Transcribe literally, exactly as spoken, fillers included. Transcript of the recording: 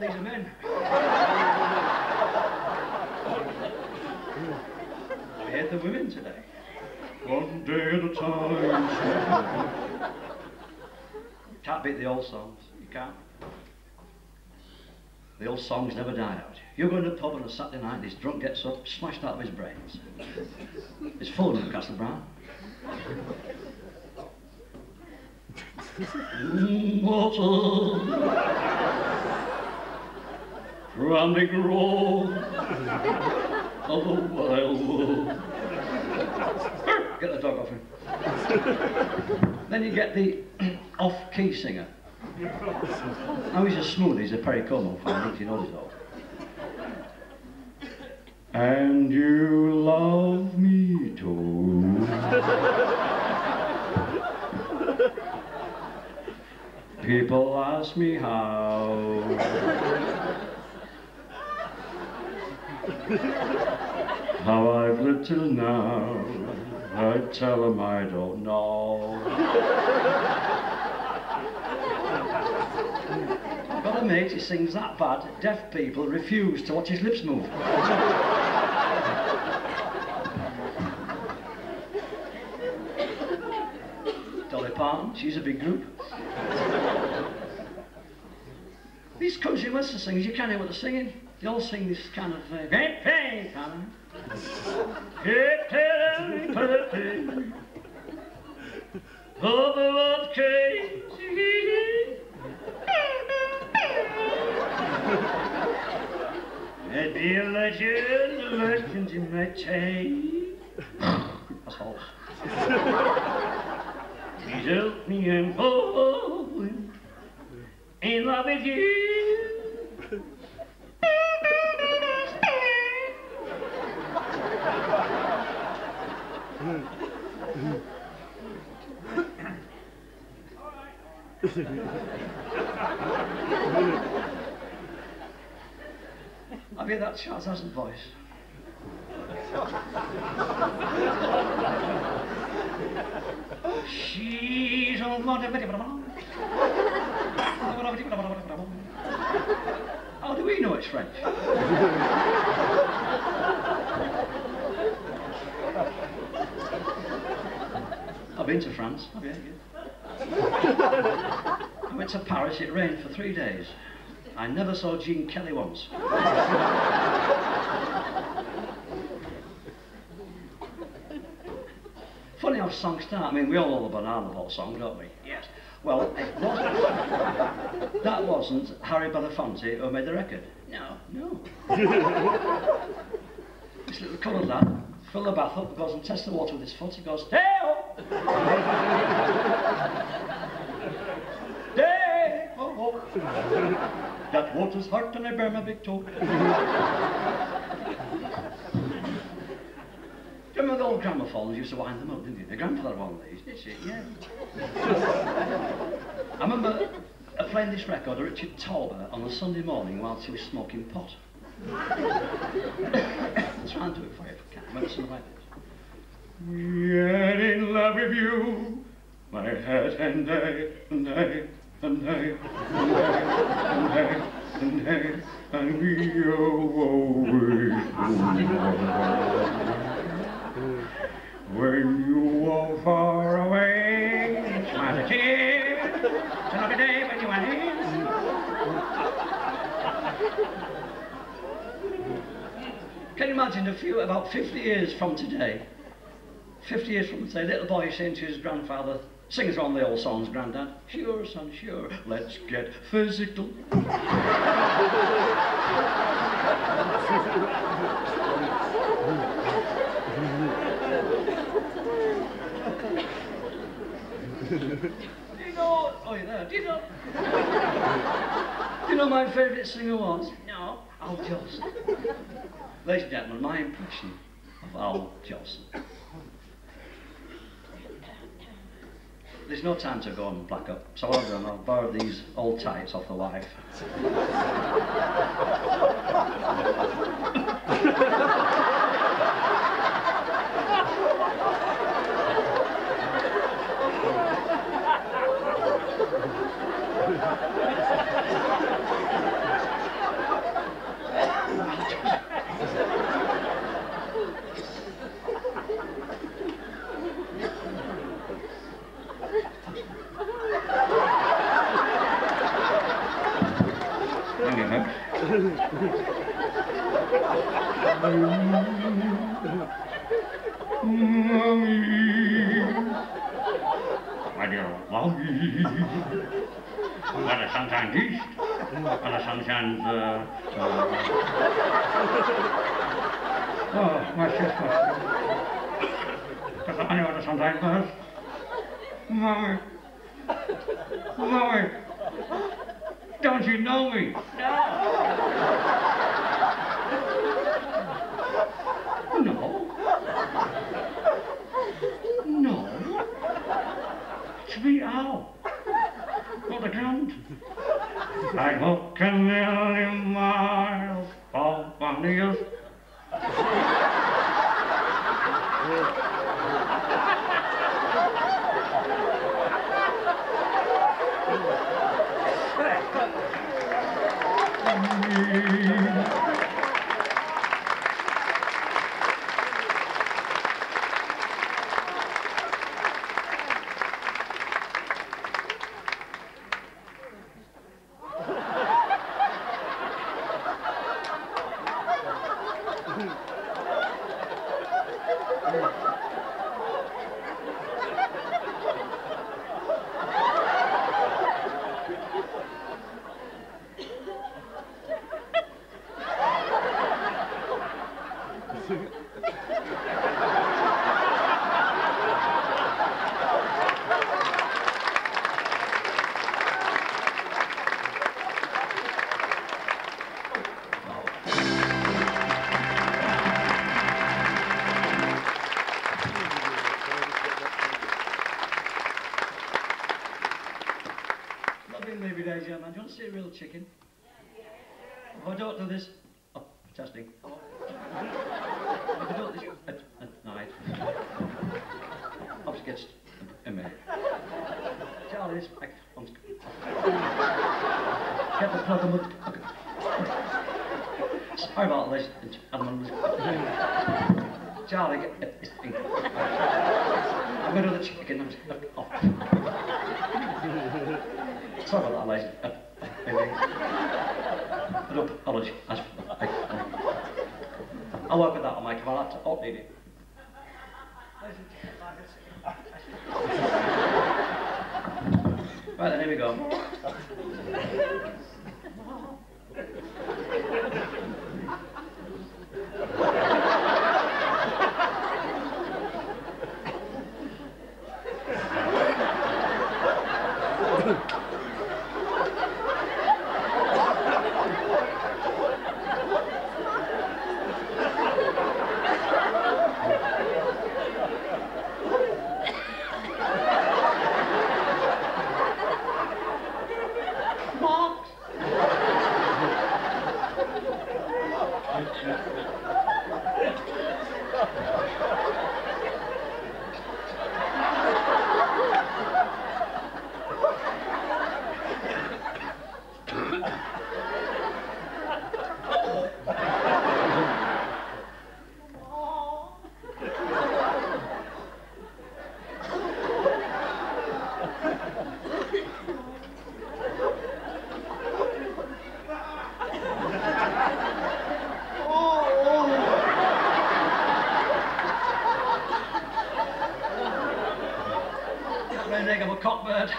put these in. We had the women today. One day at a time. Can't beat the old songs. You can't. The old songs never die out. You go in the pub on a Saturday night, this drunk gets up, smashed out of his brains. It's full of Newcastle Brown. Immortal Frantic roll of a wild wolf. Get the dog off him. Then you get the off-key singer. Now he's a smoothie, he's a Perry Como fan, he knows it all. And you love me too. People ask me how. How I've lived till now. I tell them I don't know. Got a mate, he sings that bad, deaf people refuse to watch his lips move. Dolly Parton, she's a big group. These country western singers, you can't hear what they're singing. They all sing this kind of uh, thing. I'd be a legend, a legend in my chain. That's all. Please help me, I'm falling in love with you. I mean, that Charles hasn't voice. She's all how do we know it's French? I've been to France. I've been here. I went to Paris, it rained for three days. I never saw Gene Kelly once. Funny how songs start. I mean, we all know the banana boat song, don't we? Yes. Well, it wasn't, that wasn't Harry Belafonte who made the record. No, no. This little coloured lad, fill the bath up, goes and tests the water with his foot. He goes, hey up! Hey up! That water's hot and I bear my big toe. Do you remember the old gramophones used to wind them up, didn't you? The grandfather one of these, did she? Yeah. I remember I playing this record of Richard Tauber on a Sunday morning whilst he was smoking pot. Let's try and do it for you if I can. Remember something like this. We're in love with you, my head and day and day. And I, and I, and I, and I, and we are always alone. When you are far away, it's not a day, it's not a day when you are here. Can you imagine a few, about fifty years from today, fifty years from today, little boy saying to his grandfather, sings on the old songs, Grandad. Sure, son, sure. Let's get physical. Do you know? Oh, you're there. Do you know? Do you know my favourite singer was? No. Al Jolson. Ladies and gentlemen, my impression of Al Jolson. There's no time to go and black up, so I'll go and I'll borrow these old tights off the wife. When you're lonely, when the sun shines east, when the sun shines... Uh, uh, oh, my sister. Does the honey of the sun shine first? Mommy. Mommy. Don't you know me? No. No. No. It's me, Al. Got the ground. I walk a million miles off my knees. Chicken. If I don't do this, oh, fantastic. If I don't do this at, at night, I'll get a minute. Charlie's back on. Get the plug on. Sorry about this. Charlie, get this thing. I'm going to do the chicken. Oh. Sorry about that, ladies. I don't apologize. I'll work with that on my command. I'll have to update it. Right then, here we go. Leg of a cockbird.